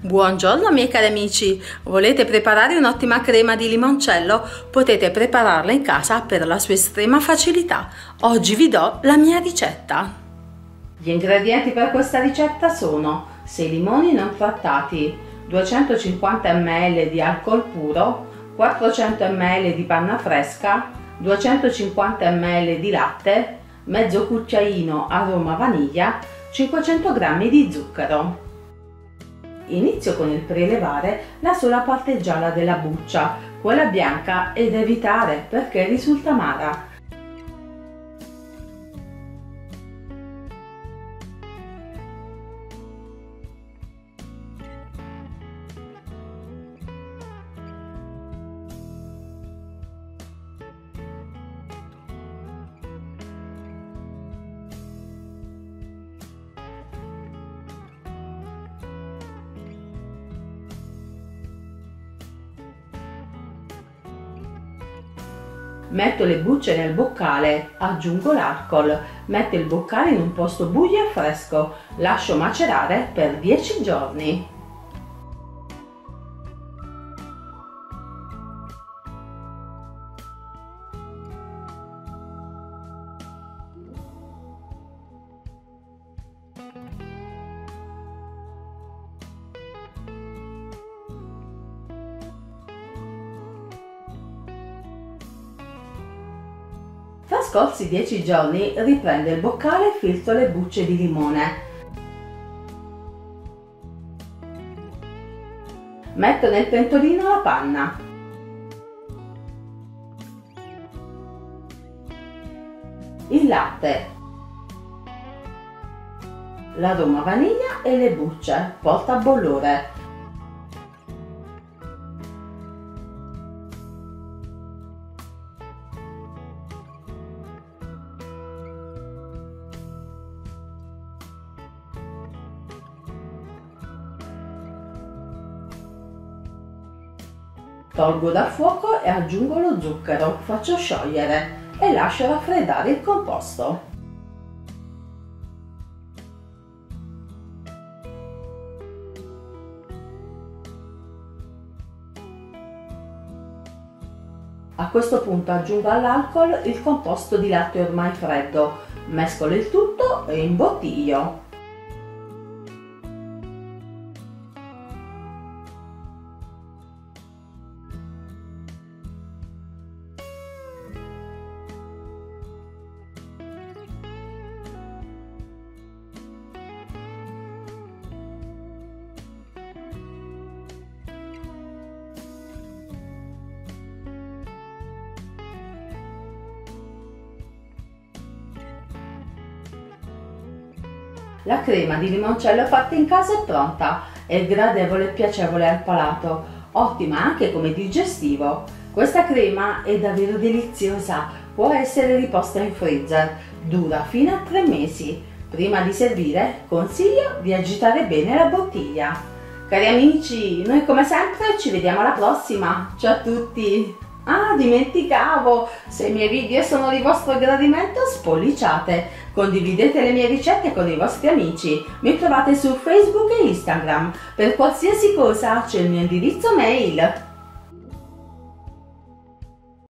Buongiorno miei cari amici, volete preparare un'ottima crema di limoncello? Potete prepararla in casa per la sua estrema facilità. Oggi vi do la mia ricetta. Gli ingredienti per questa ricetta sono 6 limoni non trattati, 250 ml di alcol puro, 400 ml di panna fresca, 250 ml di latte, mezzo cucchiaino aroma vaniglia, 500 g di zucchero. Inizio con il prelevare la sola parte gialla della buccia, quella bianca è da evitare perché risulta amara. Metto le bucce nel boccale, aggiungo l'alcol, metto il boccale in un posto buio e fresco, lascio macerare per 10 giorni. Trascorsi 10 giorni riprendo il boccale e filtro le bucce di limone. Metto nel pentolino la panna. Il latte. L'aroma vaniglia e le bucce. Porto a bollore. Tolgo dal fuoco e aggiungo lo zucchero, faccio sciogliere e lascio raffreddare il composto. A questo punto aggiungo all'alcol il composto di latte ormai freddo, mescolo il tutto e imbottiglio. La crema di limoncello fatta in casa è pronta, è gradevole e piacevole al palato, ottima anche come digestivo. Questa crema è davvero deliziosa, può essere riposta in freezer, dura fino a 3 mesi. Prima di servire consiglio di agitare bene la bottiglia. Cari amici, noi come sempre ci vediamo alla prossima, ciao a tutti! Ah, dimenticavo! Se i miei video sono di vostro gradimento, spolliciate! Condividete le mie ricette con i vostri amici. Mi trovate su Facebook e Instagram. Per qualsiasi cosa c'è il mio indirizzo mail.